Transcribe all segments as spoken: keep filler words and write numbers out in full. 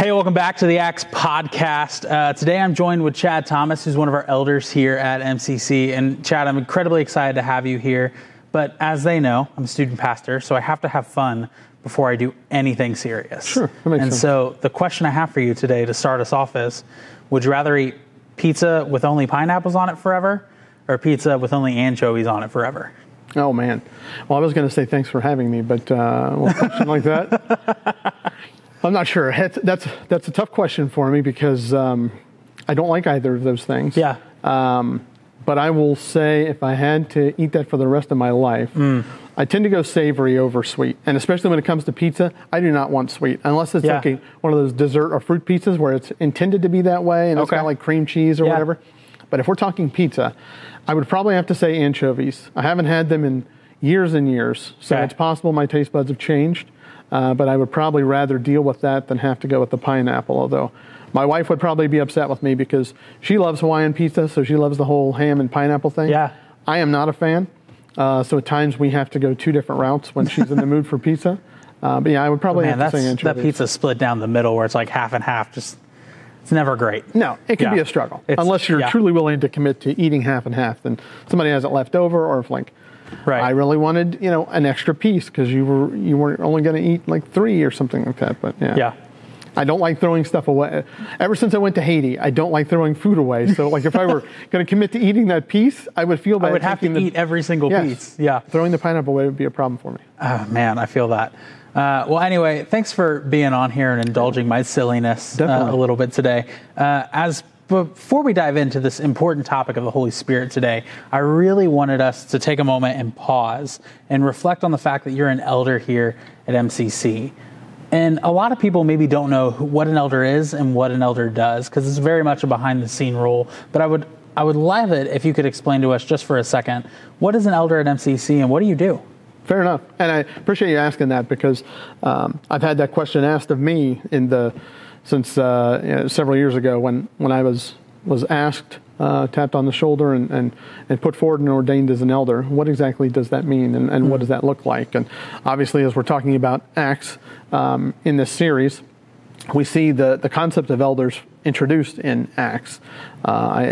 Hey, welcome back to the Acts Podcast. Uh, today I'm joined with Chad Thomas, who's one of our elders here at M C C. And Chad, I'm incredibly excited to have you here. But as they know, I'm a student pastor, so I have to have fun before I do anything serious. Sure, that makes sense. And so the question I have for you today to start us off is, would you rather eat pizza with only pineapples on it forever or pizza with only anchovies on it forever? Oh, man. Well, I was going to say thanks for having me, but uh, well, something like that. I'm not sure. That's that's a tough question for me because um, I don't like either of those things. Yeah. Um, but I will say if I had to eat that for the rest of my life, mm. I tend to go savory over sweet. And especially when it comes to pizza, I do not want sweet. Unless it's yeah. like a, one of those dessert or fruit pizzas where it's intended to be that way and okay. it's got like cream cheese or yeah. whatever. But if we're talking pizza, I would probably have to say anchovies. I haven't had them in years and years. So okay. it's possible my taste buds have changed. Uh, but I would probably rather deal with that than have to go with the pineapple, although my wife would probably be upset with me because she loves Hawaiian pizza, so she loves the whole ham and pineapple thing. Yeah. I am not a fan, uh, so at times we have to go two different routes when she's in the mood for pizza. Uh, but yeah, I would probably oh, man, have to say anchovies. That pizza's split down the middle where it's like half and half. Just it's never great. No, it can yeah. be a struggle. It's, unless you're yeah. truly willing to commit to eating half and half, then somebody has it left over or if like... Right. I really wanted, you know, an extra piece because you were you were only going to eat like three or something like that. But yeah. yeah, I don't like throwing stuff away. Ever since I went to Haiti, I don't like throwing food away. So like if I were going to commit to eating that piece, I would feel bad. I would have to the, eat every single yes, piece. Yeah, throwing the pineapple away would be a problem for me. Oh man, I feel that. Uh, well, anyway, thanks for being on here and indulging my silliness uh, a little bit today. Uh, as Before we dive into this important topic of the Holy Spirit today, I really wanted us to take a moment and pause and reflect on the fact that you're an elder here at M C C. And a lot of people maybe don't know who, what an elder is and what an elder does, because it's very much a behind-the-scene role. But I would I would love it if you could explain to us just for a second, what is an elder at M C C and what do you do? Fair enough. And I appreciate you asking that because um, I've had that question asked of me in the... Since uh, you know, several years ago when, when I was, was asked, uh, tapped on the shoulder and, and, and put forward and ordained as an elder, what exactly does that mean and, and mm-hmm. what does that look like? And obviously, as we're talking about Acts um, in this series, we see the, the concept of elders introduced in Acts. Uh,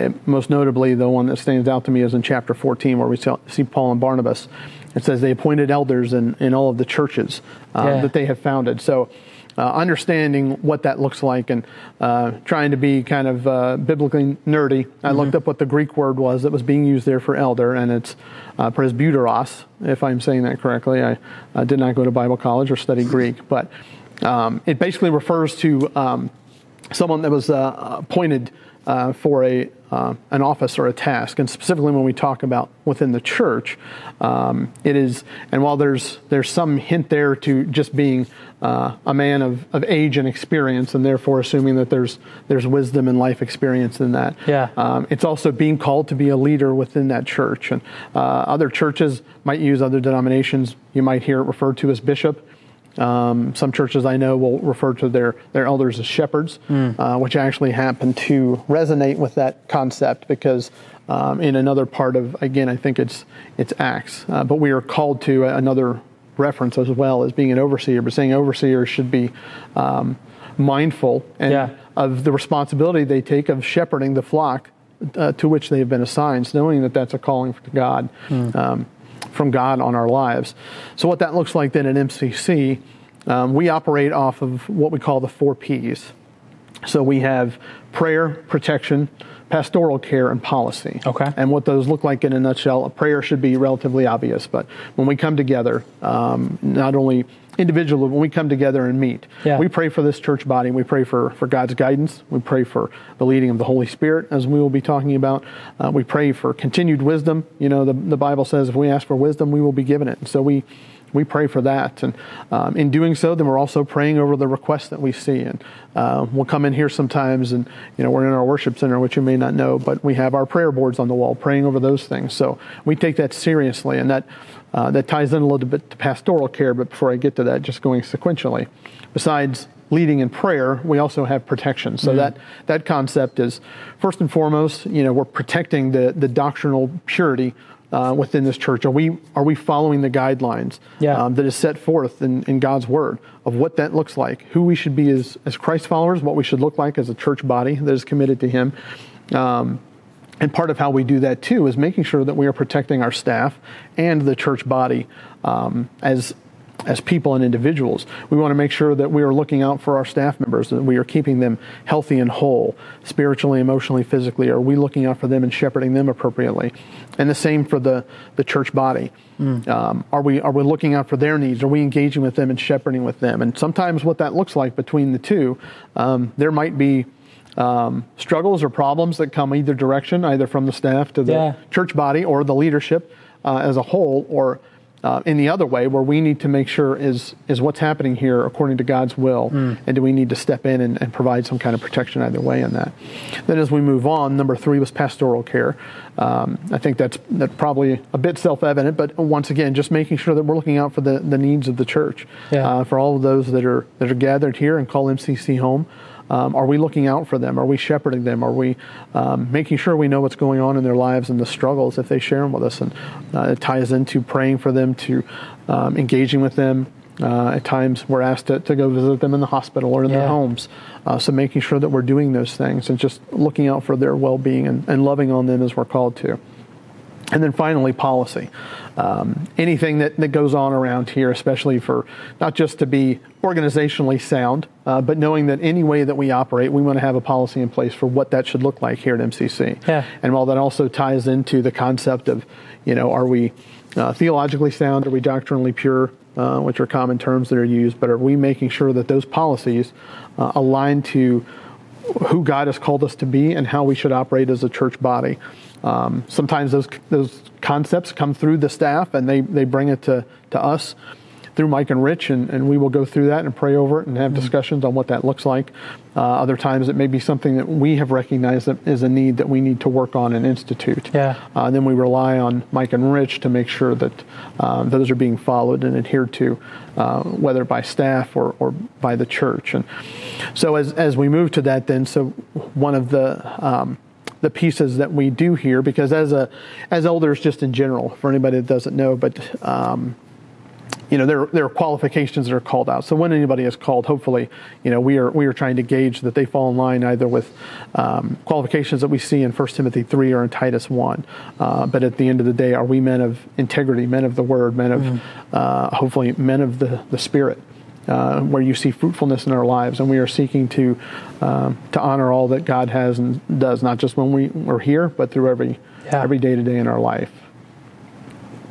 I, most notably, the one that stands out to me is in chapter fourteen where we see Paul and Barnabas. It says they appointed elders in, in all of the churches uh, yeah. that they have founded. So. Uh, understanding what that looks like and uh, trying to be kind of uh, biblically nerdy, I mm-hmm. looked up what the Greek word was that was being used there for elder, and it's uh, presbyteros, if I'm saying that correctly. I uh, did not go to Bible college or study Greek, but um, it basically refers to um, someone that was uh, appointed uh, for a uh, an office or a task, and specifically when we talk about within the church, um, it is. And while there's there's some hint there to just being Uh, a man of, of age and experience, and therefore assuming that there's there's wisdom and life experience in that. Yeah. Um, it's also being called to be a leader within that church. And uh, other churches might use other denominations. You might hear it referred to as bishop. Um, some churches I know will refer to their, their elders as shepherds, mm. uh, which actually happen to resonate with that concept because um, in another part of, again, I think it's, it's Acts. Uh, but we are called to another reference as well as being an overseer, but saying overseers should be um, mindful and yeah. of the responsibility they take of shepherding the flock uh, to which they have been assigned, knowing that that's a calling from God, mm. um, from God on our lives. So what that looks like then at M C C, um, we operate off of what we call the four P's. So we have prayer, protection, pastoral care, and policy. Okay. And what those look like in a nutshell, a prayer should be relatively obvious, but when we come together, um, not only individually, but when we come together and meet, yeah. we pray for this church body, we pray for, for God's guidance, we pray for the leading of the Holy Spirit, as we will be talking about. Uh, we pray for continued wisdom. You know, the, the Bible says if we ask for wisdom, we will be given it. And so we We pray for that, and um, in doing so, then we're also praying over the requests that we see. And uh, we'll come in here sometimes, and you know, we're in our worship center, which you may not know, but we have our prayer boards on the wall, praying over those things. So we take that seriously, and that uh, that ties in a little bit to pastoral care. But before I get to that, just going sequentially, besides leading in prayer, we also have protection. So mm-hmm. that that concept is first and foremost, you know, we're protecting the the doctrinal purity uh, within this church? Are we are we following the guidelines yeah. um, that is set forth in, in God's word of what that looks like, who we should be as, as Christ followers, what we should look like as a church body that is committed to him? Um, and part of how we do that, too, is making sure that we are protecting our staff and the church body um, as as people and individuals. We want to make sure that we are looking out for our staff members, that we are keeping them healthy and whole, spiritually, emotionally, physically. Are we looking out for them and shepherding them appropriately? And the same for the, the church body. Mm. Um, are we are we looking out for their needs? Are we engaging with them and shepherding with them? And sometimes what that looks like between the two, um, there might be Um, struggles or problems that come either direction, either from the staff to the yeah. church body or the leadership uh, as a whole, or uh, in the other way, where we need to make sure is is what's happening here according to God's will, mm. and do we need to step in and, and provide some kind of protection either way in that. Then as we move on, number three was pastoral care. Um, I think that's, that's probably a bit self-evident, but once again, just making sure that we're looking out for the, the needs of the church, yeah. uh, for all of those that are that are gathered here and call M C C home. Um, are we looking out for them? Are we shepherding them? Are we um, making sure we know what's going on in their lives and the struggles if they share them with us? And uh, it ties into praying for them, to um, engaging with them. Uh, at times we're asked to, to go visit them in the hospital or in yeah. their homes. Uh, so making sure that we're doing those things and just looking out for their well-being and, and loving on them as we're called to. And then finally, policy. Um, anything that, that goes on around here, especially for not just to be organizationally sound, uh, but knowing that any way that we operate, we want to have a policy in place for what that should look like here at M C C. Yeah. And while that also ties into the concept of, you know, are we uh, theologically sound? Are we doctrinally pure? Uh, which are common terms that are used, but are we making sure that those policies uh, align to who God has called us to be and how we should operate as a church body? Um, sometimes those those concepts come through the staff, and they, they bring it to, to us through Mike and Rich, and, and we will go through that and pray over it and have mm-hmm. discussions on what that looks like. Uh, other times it may be something that we have recognized that is a need that we need to work on and institute. Yeah. Uh, and then we rely on Mike and Rich to make sure that uh, those are being followed and adhered to, uh, whether by staff or, or by the church. And so as, as we move to that then, so one of the... Um, the pieces that we do here, because as a as elders, just in general, for anybody that doesn't know, but um, you know, there there are qualifications that are called out. So when anybody is called, hopefully, you know, we are we are trying to gauge that they fall in line either with um, qualifications that we see in First Timothy three or in Titus one. Uh, but at the end of the day, are we men of integrity, men of the word, men of mm. uh, hopefully men of the the spirit? Uh, where you see fruitfulness in our lives, and we are seeking to um, to honor all that God has and does, not just when we, we're here, but through every yeah. every day to day in our life.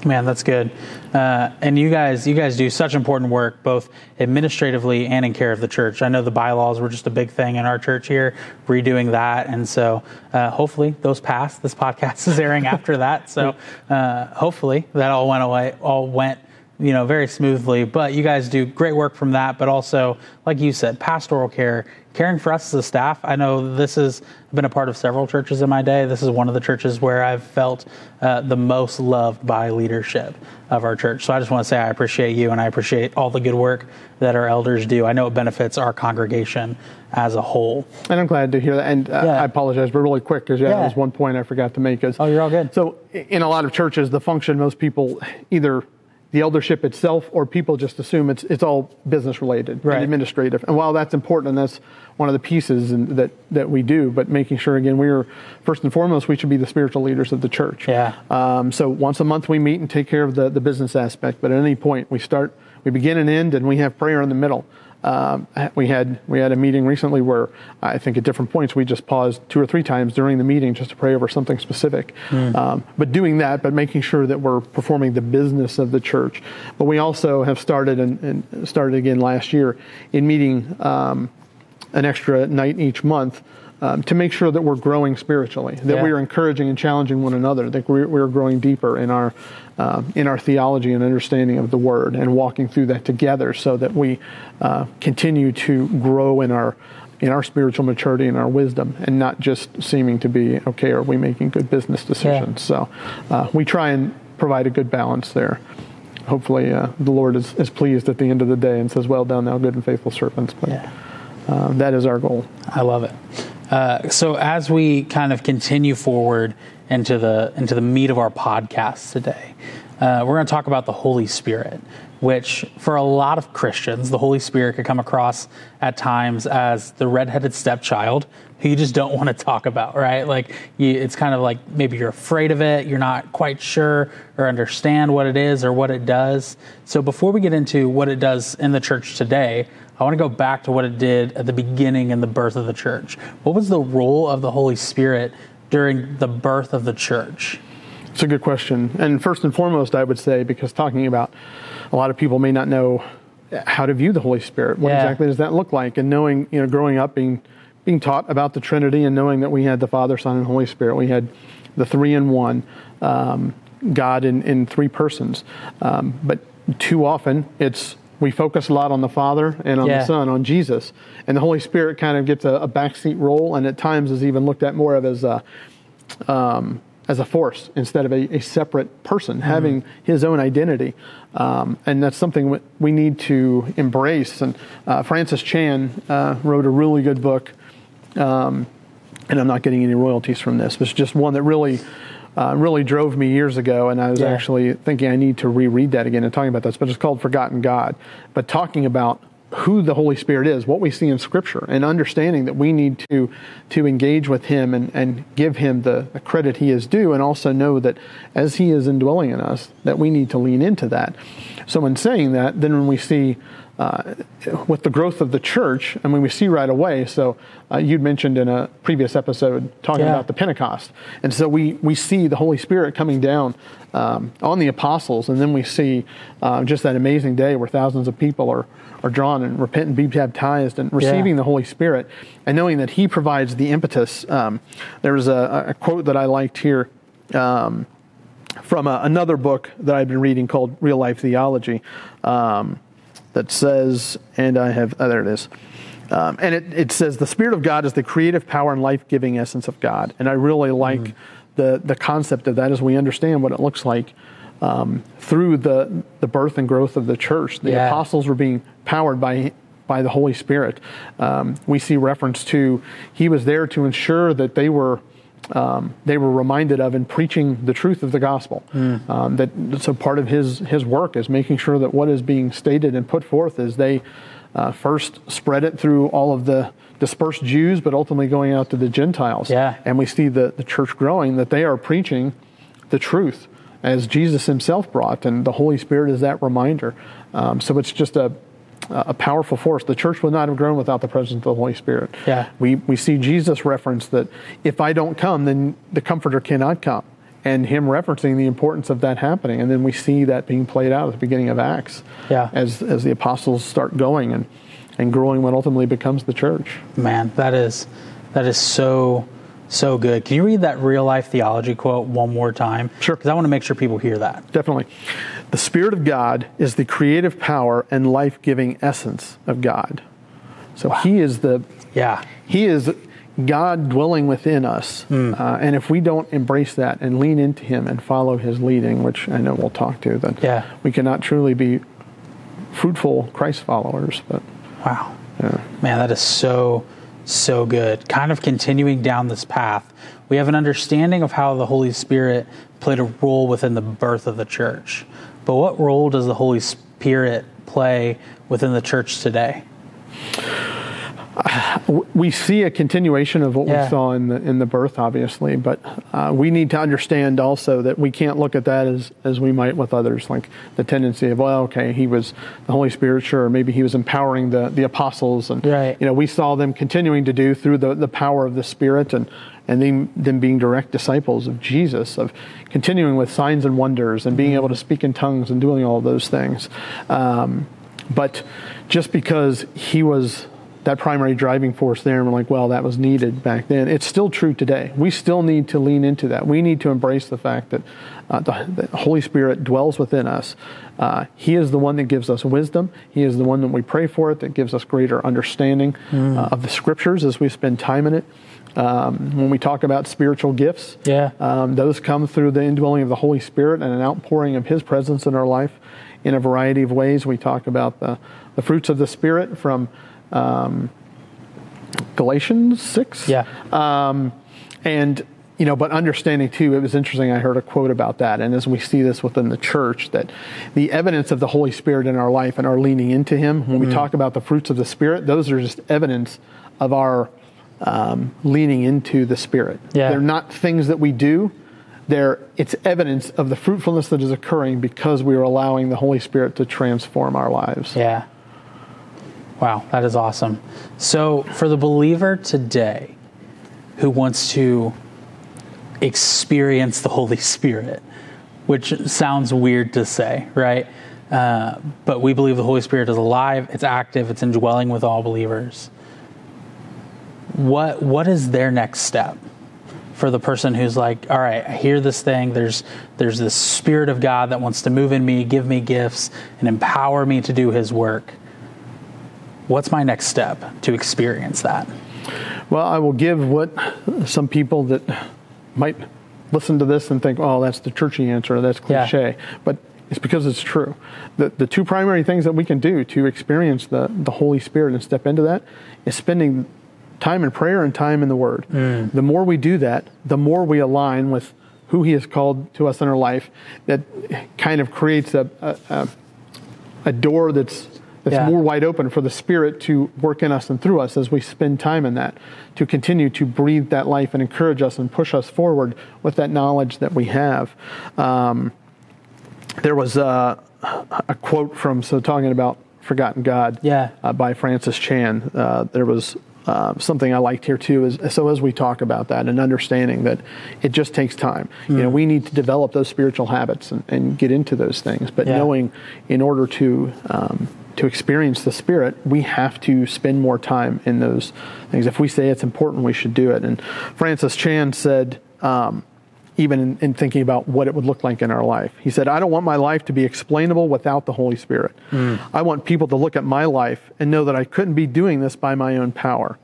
Man, that's good. Uh, and you guys, you guys do such important work, both administratively and in care of the church. I know the bylaws were just a big thing in our church here, redoing that. And so uh, hopefully those passed. This podcast is airing after that. So uh, hopefully that all went away, all went you know, very smoothly, but you guys do great work from that. But also, like you said, pastoral care, caring for us as a staff. I know this has been a part of several churches in my day. This is one of the churches where I've felt uh, the most loved by leadership of our church. So I just want to say I appreciate you, and I appreciate all the good work that our elders do. I know it benefits our congregation as a whole. And I'm glad to hear that. And uh, yeah. I apologize, but really quick, because yeah, yeah. there was one point I forgot to make. Is, oh, you're all good. So in a lot of churches, the function, most people either the eldership itself, or people just assume it's it's all business related, right, and administrative. And while that's important, and that's one of the pieces in, that that we do, but making sure again we are first and foremost we should be the spiritual leaders of the church. Yeah. Um, so once a month we meet and take care of the the business aspect, but at any point we start, we begin and end, and we have prayer in the middle. Um, we had we had a meeting recently where I think at different points we just paused two or three times during the meeting just to pray over something specific. Mm. Um, but doing that, but making sure that we're performing the business of the church. But we also have started and, and started again last year in meeting um, an extra night each month um, to make sure that we're growing spiritually, that yeah. we are encouraging and challenging one another, that we're, we're growing deeper in our Um, in our theology and understanding of the Word, and walking through that together, so that we uh, continue to grow in our in our spiritual maturity and our wisdom, and not just seeming to be okay. Are we making good business decisions? Yeah. So uh, we try and provide a good balance there. Hopefully, uh, the Lord is, is pleased at the end of the day and says, "Well done, thou good and faithful servants." But yeah. uh, that is our goal. I love it. Uh, so as we kind of continue forward into the into the meat of our podcast today. Uh, we're going to talk about the Holy Spirit, which for a lot of Christians, the Holy Spirit could come across at times as the redheaded stepchild who you just don't want to talk about, right? Like you, it's kind of like maybe you're afraid of it, you're not quite sure or understand what it is or what it does. So before we get into what it does in the church today, I want to go back to what it did at the beginning and the birth of the church. What was the role of the Holy Spirit during the birth of the church? It's a good question. And first and foremost, I would say, because talking about a lot of people may not know how to view the Holy Spirit. What yeah. exactly does that look like? And knowing, you know, growing up being being taught about the Trinity and knowing that we had the Father, Son, and Holy Spirit. We had the three in one, um, God in, in three persons. Um, but too often it's we focus a lot on the Father and on yeah. the Son, on Jesus. And the Holy Spirit kind of gets a, a backseat role, and at times is even looked at more of as a, um, as a force instead of a, a separate person, mm-hmm. having his own identity. Um, and that's something we need to embrace. And uh, Francis Chan uh, wrote a really good book, um, and I'm not getting any royalties from this, but it's just one that really... Uh, really drove me years ago, and I was yeah. actually thinking I need to reread that again and talking about this, but it's called Forgotten God. But talking about who the Holy Spirit is, what we see in Scripture, and understanding that we need to to engage with Him and, and give Him the, the credit He is due, and also know that as He is indwelling in us, that we need to lean into that. So in saying that, then when we see uh, with the growth of the church, I mean, we see right away, so uh, you'd mentioned in a previous episode talking yeah. about the Pentecost. And so we, we see the Holy Spirit coming down um, on the apostles, and then we see uh, just that amazing day where thousands of people are, are drawn and repent and be baptized and receiving yeah. the Holy Spirit and knowing that He provides the impetus. Um, there was a, a quote that I liked here um, from a, another book that I've been reading called Real Life Theology. Um, that says, and I have, oh, there it is. Um, and it, it says, the Spirit of God is the creative power and life-giving essence of God. And I really like mm. the, the concept of that as we understand what it looks like um, through the, the birth and growth of the church. The yeah. apostles were being powered by by the Holy Spirit. Um, we see reference to, He was there to ensure that they were Um, they were reminded of in preaching the truth of the gospel. Mm. Um, that so part of his his work is making sure that what is being stated and put forth is they uh, first spread it through all of the dispersed Jews, but ultimately going out to the Gentiles. Yeah. And we see the, the church growing, that they are preaching the truth as Jesus Himself brought, and the Holy Spirit is that reminder. Um, so it's just a a powerful force. The church would not have grown without the presence of the Holy Spirit. Yeah. We we see Jesus reference that if I don't come, then the Comforter cannot come, and Him referencing the importance of that happening. And then we see that being played out at the beginning of Acts yeah. as as the apostles start going and, and growing what ultimately becomes the church. Man, that is that is so, so good. Can you read that Real Life Theology quote one more time? Sure. Because I want to make sure people hear that. Definitely. The Spirit of God is the creative power and life-giving essence of God. So wow. He is the yeah. He is God dwelling within us. Mm. Uh, and if we don't embrace that and lean into Him and follow His leading, which I know we'll talk to, then yeah. we cannot truly be fruitful Christ followers. But wow. Yeah. Man, that is so... so good. Kind of continuing down this path, we have an understanding of how the Holy Spirit played a role within the birth of the church. But what role does the Holy Spirit play within the church today? We see a continuation of what yeah. we saw in the in the birth, obviously, but uh, we need to understand also that we can't look at that as, as we might with others, like the tendency of, well, okay, he was the Holy Spirit, sure, or maybe he was empowering the, the apostles, and right. you know, we saw them continuing to do through the, the power of the Spirit, and and then them being direct disciples of Jesus, of continuing with signs and wonders, and being mm-hmm. able to speak in tongues and doing all those things. Um, but just because he was that primary driving force there, and we're like, well, that was needed back then. It's still true today. We still need to lean into that. We need to embrace the fact that uh, the, the Holy Spirit dwells within us. Uh, he is the one that gives us wisdom. He is the one that we pray for it, that gives us greater understanding mm. uh, of the Scriptures as we spend time in it. Um, when we talk about spiritual gifts, yeah. um, those come through the indwelling of the Holy Spirit and an outpouring of His presence in our life in a variety of ways. We talk about the, the fruits of the Spirit from Um, Galatians six. Yeah. Um, and you know, but understanding too, it was interesting, I heard a quote about that. And as we see this within the church, that the evidence of the Holy Spirit in our life and our leaning into him, when we mm. talk about the fruits of the Spirit, those are just evidence of our um, leaning into the Spirit. Yeah. They're not things that we do. They're, it's evidence of the fruitfulness that is occurring because we are allowing the Holy Spirit to transform our lives. Yeah. Wow, that is awesome. So for the believer today who wants to experience the Holy Spirit, which sounds weird to say, right? Uh, but we believe the Holy Spirit is alive, it's active, it's indwelling with all believers. What what is their next step for the person who's like, all right, I hear this thing, there's there's this Spirit of God that wants to move in me, give me gifts, and empower me to do his work. What's my next step to experience that? Well, I will give what some people that might listen to this and think, oh, that's the churchy answer, that's cliche. Yeah. But it's because it's true. The, the two primary things that we can do to experience the, the Holy Spirit and step into that is spending time in prayer and time in the Word. Mm. The more we do that, the more we align with who he has called to us in our life. That kind of creates a a, a door that's It's yeah. more wide open for the Spirit to work in us and through us as we spend time in that, to continue to breathe that life and encourage us and push us forward with that knowledge that we have. Um, there was a, a quote from, so talking about Forgotten God yeah. uh, by Francis Chan. Uh, there was uh, something I liked here too. Is, so as we talk about that and understanding that it just takes time, mm. you know, we need to develop those spiritual habits and, and get into those things, but yeah. knowing in order to, um, to experience the Spirit, we have to spend more time in those things. If we say it's important, we should do it. And Francis Chan said, um, even in, in thinking about what it would look like in our life, he said, I don't want my life to be explainable without the Holy Spirit. Mm. I want people to look at my life and know that I couldn't be doing this by my own power.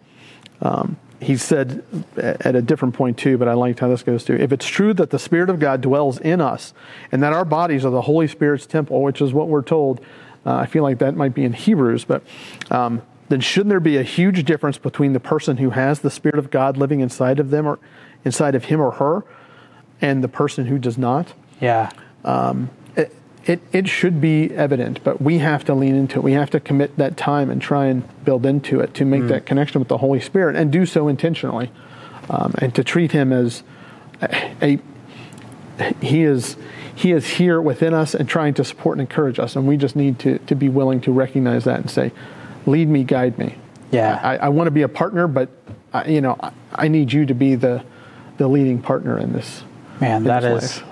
Um, he said at a different point too, but I liked how this goes too. If it's true that the Spirit of God dwells in us and that our bodies are the Holy Spirit's temple, which is what we're told, Uh, I feel like that might be in Hebrews, but um, then shouldn't there be a huge difference between the person who has the Spirit of God living inside of them or inside of him or her and the person who does not? Yeah. Um, it, it, it should be evident, but we have to lean into it. We have to commit that time and try and build into it to make mm. that connection with the Holy Spirit and do so intentionally um, and to treat him as a, a he is... He is here within us and trying to support and encourage us. And we just need to, to be willing to recognize that and say, lead me, guide me. Yeah. I, I want to be a partner, but I, you know, I, I need you to be the, the leading partner in this. Man, that is,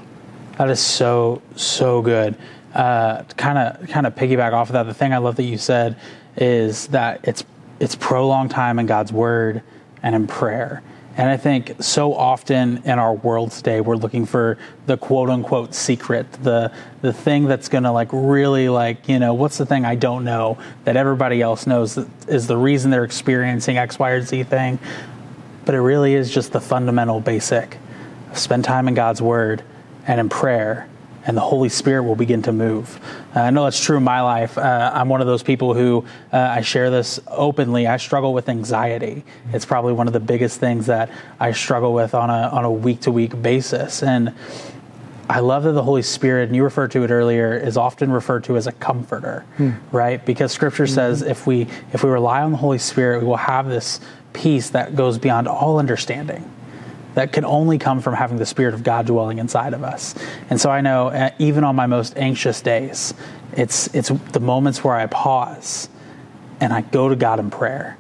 that is so, so good. Uh, kind of, kind of piggyback off of that. The thing I love that you said is that it's, it's prolonged time in God's word and in prayer. And I think so often in our world today, we're looking for the quote unquote secret, the the thing that's going to like really like, you know, what's the thing I don't know that everybody else knows that is the reason they're experiencing X, Y, or Z thing. But it really is just the fundamental basic. Spend time in God's word and in prayer, and the Holy Spirit will begin to move. Uh, I know that's true in my life. Uh, I'm one of those people who, uh, I share this openly, I struggle with anxiety. It's probably one of the biggest things that I struggle with on a on a week-to-week basis. And I love that the Holy Spirit, and you referred to it earlier, is often referred to as a comforter, hmm. right? Because Scripture mm-hmm. says if we if we rely on the Holy Spirit, we will have this peace that goes beyond all understanding, that can only come from having the Spirit of God dwelling inside of us. And so I know uh, even on my most anxious days, it's it's the moments where I pause and I go to God in prayer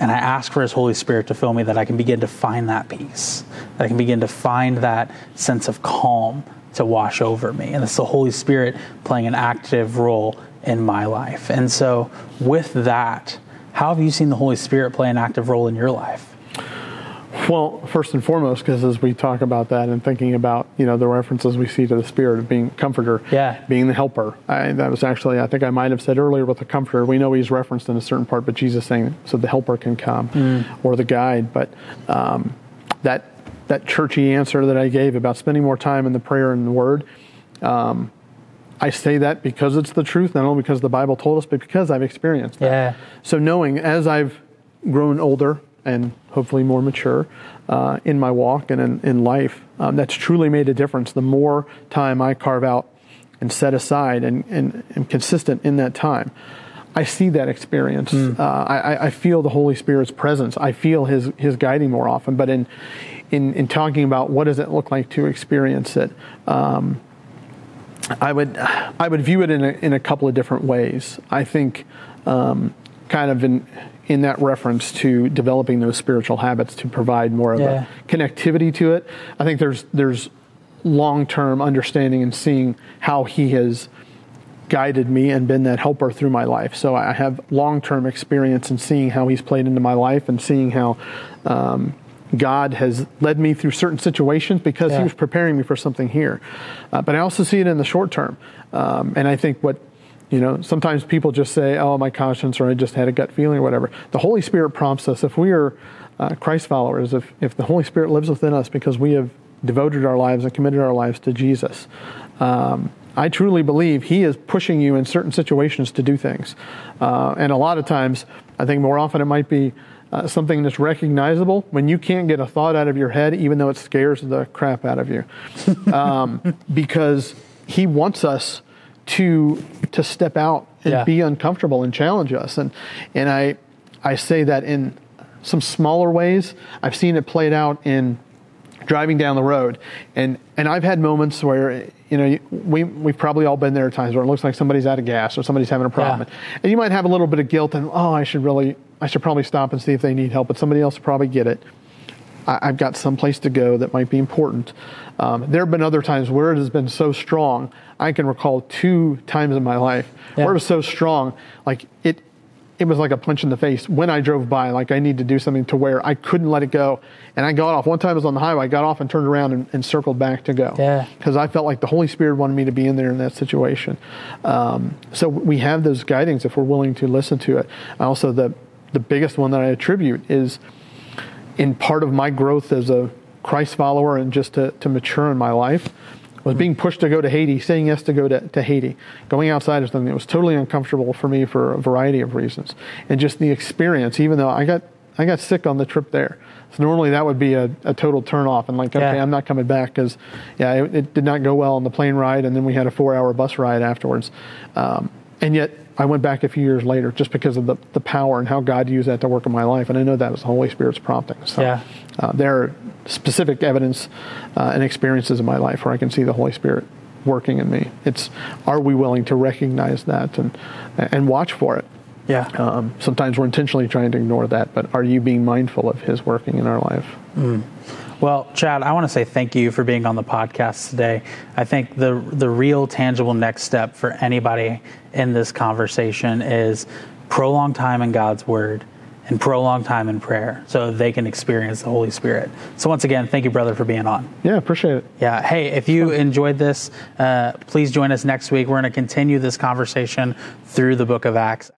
and I ask for his Holy Spirit to fill me, that I can begin to find that peace, that I can begin to find that sense of calm to wash over me. And it's the Holy Spirit playing an active role in my life. And so with that, how have you seen the Holy Spirit play an active role in your life? Well, first and foremost, because as we talk about that and thinking about, you know, the references we see to the Spirit of being comforter, yeah. being the helper. I, that was actually, I think I might have said earlier with the comforter, we know he's referenced in a certain part, but Jesus saying, so the helper can come mm. or the guide. But um, that that churchy answer that I gave about spending more time in the prayer and the word, um, I say that because it's the truth, not only because the Bible told us, but because I've experienced that. Yeah. So knowing as I've grown older and hopefully more mature uh, in my walk and in, in life. Um, that's truly made a difference. The more time I carve out and set aside and, and, and consistent in that time, I see that experience. Mm. Uh, I, I feel the Holy Spirit's presence. I feel His His guiding more often. But in in, in talking about what does it look like to experience it, um, I would I would view it in a, in a couple of different ways. I think um, kind of in in that reference to developing those spiritual habits to provide more of yeah. a connectivity to it. I think there's there's long-term understanding and seeing how He has guided me and been that helper through my life. So I have long-term experience in seeing how He's played into my life and seeing how um, God has led me through certain situations because yeah. He was preparing me for something here. Uh, but I also see it in the short term. Um, and I think what, you know, sometimes people just say, oh, my conscience, or I just had a gut feeling or whatever. The Holy Spirit prompts us. If we are uh, Christ followers, if, if the Holy Spirit lives within us because we have devoted our lives and committed our lives to Jesus, um, I truly believe He is pushing you in certain situations to do things. Uh, and a lot of times, I think more often it might be uh, something that's recognizable when you can't get a thought out of your head, even though it scares the crap out of you. Um, because He wants us to to step out and yeah. be uncomfortable and challenge us. And and I I say that in some smaller ways. I've seen it played out in driving down the road. And and I've had moments where... It, You know, we, we've probably all been there at times where it looks like somebody's out of gas or somebody's having a problem. Yeah. And, and you might have a little bit of guilt and, oh, I should really, I should probably stop and see if they need help, but somebody else will probably get it. I, I've got someplace to go that might be important. Um, there have been other times where it has been so strong. I can recall two times in my life yeah. where it was so strong, like it, it was like a punch in the face when I drove by, like I need to do something to where I couldn't let it go. And I got off. One time I was on the highway, I got off and turned around and, and circled back to go. Yeah. Because I felt like the Holy Spirit wanted me to be in there in that situation. Um, so we have those guidings if we're willing to listen to it. Also, the, the biggest one that I attribute is in part of my growth as a Christ follower and just to, to mature in my life, was being pushed to go to Haiti, saying yes to go to, to Haiti. Going outside is something that was totally uncomfortable for me for a variety of reasons. And just the experience, even though I got I got sick on the trip there. So normally that would be a, a total turnoff. And like, okay, yeah. I'm not coming back because, yeah, it, it did not go well on the plane ride. And then we had a four-hour bus ride afterwards. Um, and yet I went back a few years later just because of the, the power and how God used that to work in my life. And I know that was the Holy Spirit's prompting. So yeah. uh, there are specific evidence uh, and experiences in my life where I can see the Holy Spirit working in me. It's, are we willing to recognize that and and watch for it? Yeah. Um, sometimes we're intentionally trying to ignore that, but are you being mindful of His working in our life? Mm. Well, Chad, I want to say thank you for being on the podcast today. I think the the real tangible next step for anybody in this conversation is prolonged time in God's Word and prolonged time in prayer so they can experience the Holy Spirit. So once again, thank you, brother, for being on. Yeah, appreciate it. Yeah. Hey, if you enjoyed this, uh, please join us next week. We're going to continue this conversation through the book of Acts.